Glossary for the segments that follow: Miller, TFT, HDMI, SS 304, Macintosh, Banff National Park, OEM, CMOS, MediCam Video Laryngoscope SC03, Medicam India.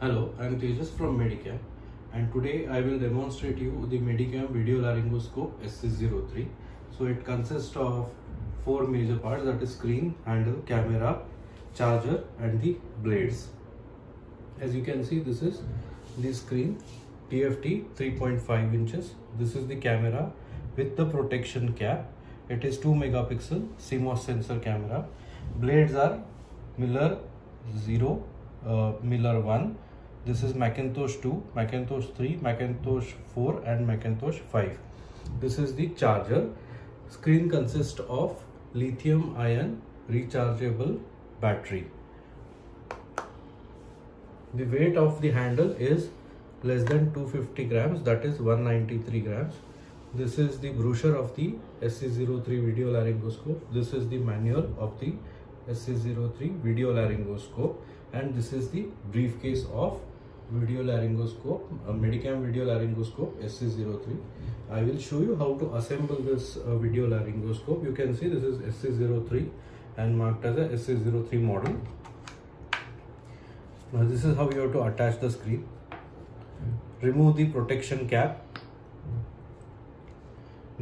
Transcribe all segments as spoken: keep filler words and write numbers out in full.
Hello, I am Tejas from MediCam, and today I will demonstrate you the MediCam Video Laryngoscope S C zero three. So it consists of four major parts, that is screen, handle, camera, charger and the blades. As you can see, this is the screen, T F T three point five inches. This is the camera with the protection cap. It is two megapixel C M O S sensor camera. Blades are Miller zero, uh, Miller one. This is Macintosh two, Macintosh three, Macintosh four and Macintosh five. This is the charger. Screen consists of lithium ion rechargeable battery. The weight of the handle is less than two hundred fifty grams, that is one hundred ninety-three grams. This is the brochure of the S C zero three video laryngoscope. This is the manual of the S C zero three video laryngoscope, and this is the briefcase of video laryngoscope, uh, MediCam video laryngoscope S C zero three. I will show you how to assemble this uh, video laryngoscope. You can see this is S C zero three and marked as a S C zero three model. Now this is how you have to attach the screen. Remove the protection cap.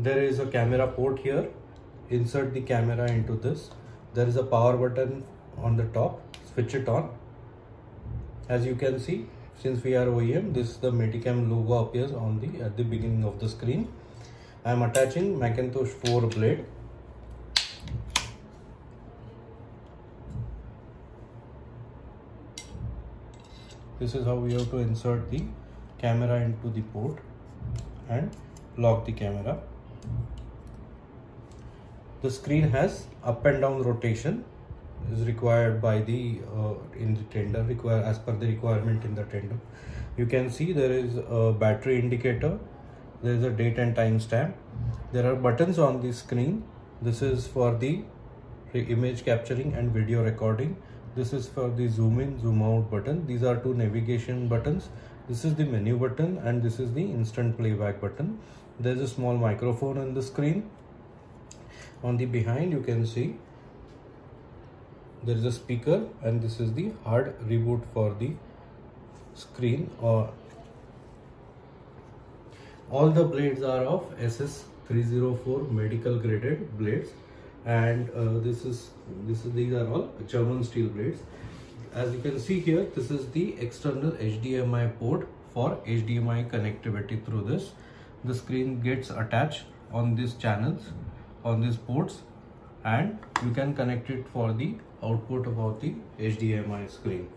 There is a camera port here. Insert the camera into this. There is a power button on the top. Switch it on. As you can see, since we are O E M, this the MediCam logo appears on the at the beginning of the screen. I am attaching Macintosh four blade. This is how we have to insert the camera into the port and lock the camera. The screen has up and down rotation is required by the uh, in the tender require as per the requirement in the tender. You can see there is a battery indicator, there is a date and time stamp. There are buttons on the screen. This is for the image capturing and video recording. This is for the zoom in, zoom out button. These are two navigation buttons. This is the menu button and this is the instant playback button. There is a small microphone on the screen. On the behind you can see there is a speaker, and this is the hard reboot for the screen. Or all the blades are of S S three oh four medical graded blades, and uh, this is this is these are all German steel blades. As you can see here, this is the external H D M I port for H D M I connectivity. Through this, the screen gets attached on these channels, on these ports, and you can connect it for the output of the H D M I screen.